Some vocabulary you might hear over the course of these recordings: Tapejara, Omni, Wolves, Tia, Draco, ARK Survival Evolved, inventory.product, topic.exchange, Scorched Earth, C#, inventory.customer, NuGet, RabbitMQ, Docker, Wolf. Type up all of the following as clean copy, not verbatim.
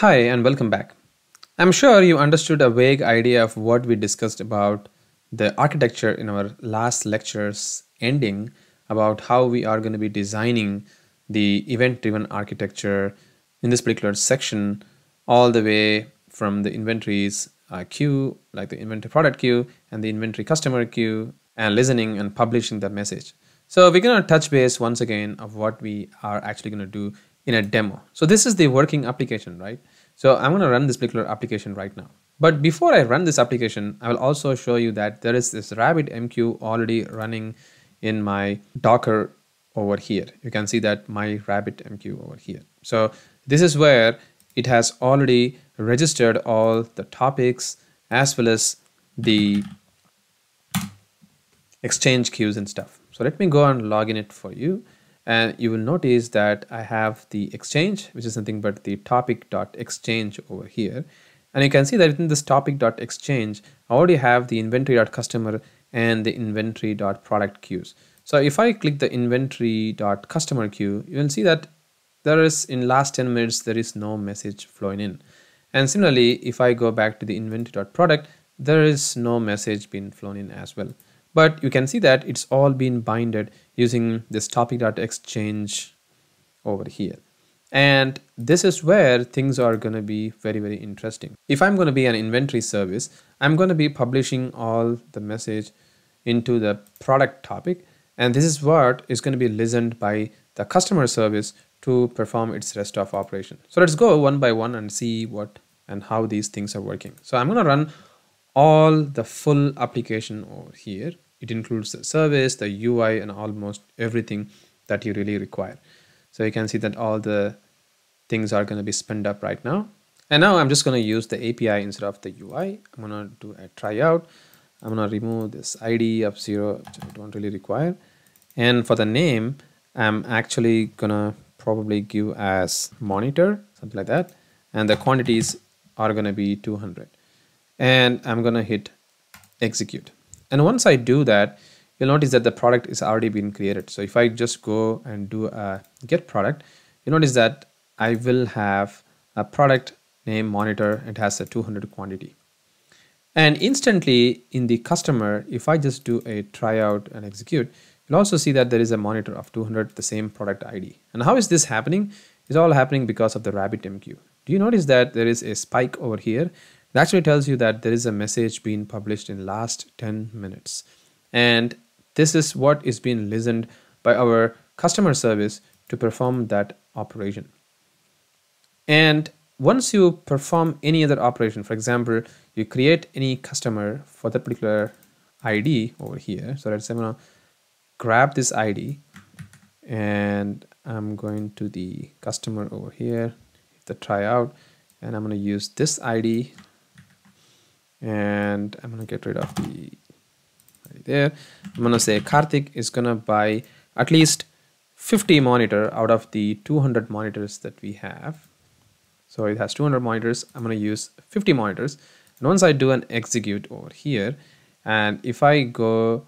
Hi and welcome back. I'm sure you understood a vague idea of what we discussed about the architecture in our last lecture's ending about how we are going to be designing the event-driven architecture in this particular section, all the way from the inventories queue, like the inventory product queue and the inventory customer queue, and listening and publishing the message. So we're going to touch base once again of what we are actually going to do in a demo. So this is the working application, right? So I'm going to run this particular application right now. But before I run this application, I will also show you that there is this RabbitMQ already running in my Docker over here. You can see that my RabbitMQ over here. So this is where it has already registered all the topics as well as the exchange queues and stuff. So let me go and log in it for you. And you will notice that I have the exchange, which is nothing but the topic.exchange over here. And you can see that in this topic.exchange, I already have the inventory.customer and the inventory.product queues. So if I click the inventory.customer queue, you will see that there is, in last 10 minutes, there is no message flowing in. And similarly, if I go back to the inventory.product, there is no message being flown in as well. But you can see that it's all been binded using this topic.exchange over here. And this is where things are going to be very, very interesting. If I'm going to be an inventory service, I'm going to be publishing all the message into the product topic. And this is what is going to be listened by the customer service to perform its rest of operation. So let's go one by one and see what and how these things are working. So I'm going to run all the full application over here. It includes the service, the UI, and almost everything that you really require. So you can see that all the things are going to be spun up right now. And now I'm just going to use the API instead of the UI. I'm going to do a tryout. I'm going to remove this ID of 0, which I don't really require. And for the name, I'm actually going to probably give as monitor, something like that. And the quantities are going to be 200. And I'm going to hit execute. And once I do that, you'll notice that the product is already been created. So if I just go and do a get product, you notice that I will have a product name monitor. It has a 200 quantity. And instantly in the customer, if I just do a tryout and execute, you'll also see that there is a monitor of 200, the same product ID. And how is this happening? It's all happening because of the RabbitMQ. Do you notice that there is a spike over here? It actually tells you that there is a message being published in last 10 minutes. And this is what is being listened by our customer service to perform that operation. And once you perform any other operation, for example, you create any customer for that particular ID over here. So let's say I'm going to grab this ID and I'm going to the customer over here, hit the tryout, and I'm going to use this ID. And I'm going to get rid of the right there. I'm going to say Karthik is going to buy at least 50 monitor out of the 200 monitors that we have. So it has 200 monitors. I'm going to use 50 monitors. And once I do an execute over here, and if I go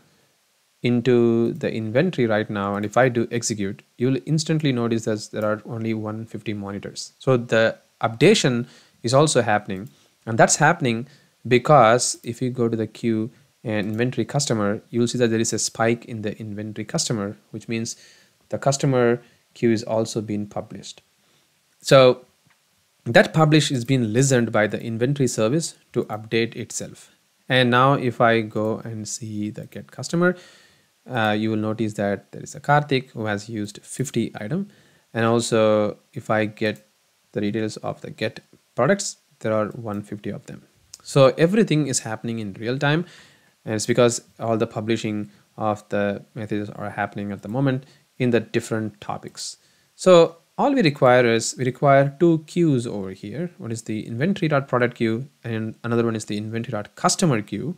into the inventory right now, and if I do execute, you'll instantly notice that there are only 150 monitors. So the updation is also happening, and that's happening because if you go to the queue and inventory customer, you'll see that there is a spike in the inventory customer, which means the customer queue is also being published. So that publish is being listened by the inventory service to update itself. And now if I go and see the get customer, you will notice that there is a Karthik who has used 50 item. And also if I get the details of the get products, there are 150 of them. So everything is happening in real time, and it's because all the publishing of the methods are happening at the moment in the different topics. So all we require is, we require two queues over here. One is the inventory.product queue and another one is the inventory.customer queue.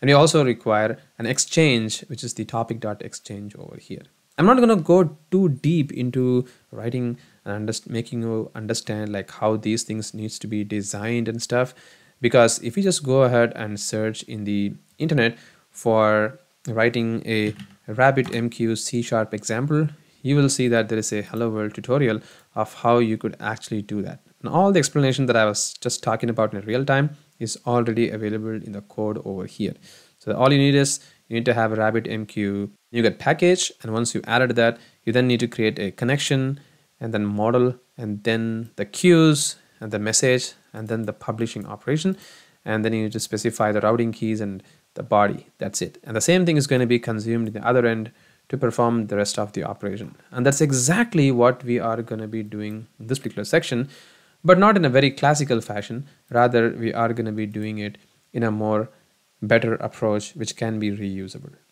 And we also require an exchange, which is the topic.exchange over here. I'm not going to go too deep into writing and making you understand like how these things needs to be designed and stuff. Because if you just go ahead and search in the internet for writing a RabbitMQ C# example, you will see that there is a Hello World tutorial of how you could actually do that. And all the explanation that I was just talking about in real time is already available in the code over here. So all you need is you need to have a RabbitMQ NuGet package, and once you added that, you then need to create a connection and then model and then the queues and the message and then the publishing operation, and then you need to specify the routing keys and the body. That's it. And the same thing is going to be consumed in the other end to perform the rest of the operation. And that's exactly what we are going to be doing in this particular section, but not in a very classical fashion. Rather, we are going to be doing it in a more better approach which can be reusable.